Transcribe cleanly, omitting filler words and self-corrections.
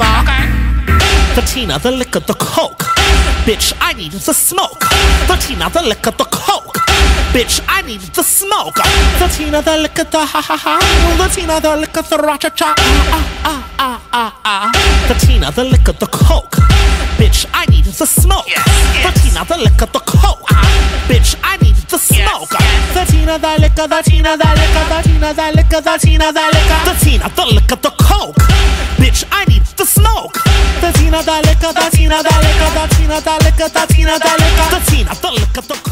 lava. Okay. The Tina, the liquor, the coke. Bitch, I need the smoke. The Tina, the liquor, the coke. Bitch, I need the smoke. The Tina, the liquor, the ha ha ha. The Tina, the liquor, the ra cha cha. The Tina, the liquor, the coke. Bitch, I need the smoke. Yes, yes. The Tina, the liquor, the coke. Bitch, I need the smoke. Yes, yes. The Tina, the liquor, the Tina, the liquor, the Tina, the liquor, the Tina, the liquor. The Tina, the liquor, the coke. Bitch, I need the smoke. The Tina, the liquor, the Tina, the liquor, the Tina, the liquor, the Tina, the liquor. The Tina, the liquor, the coke.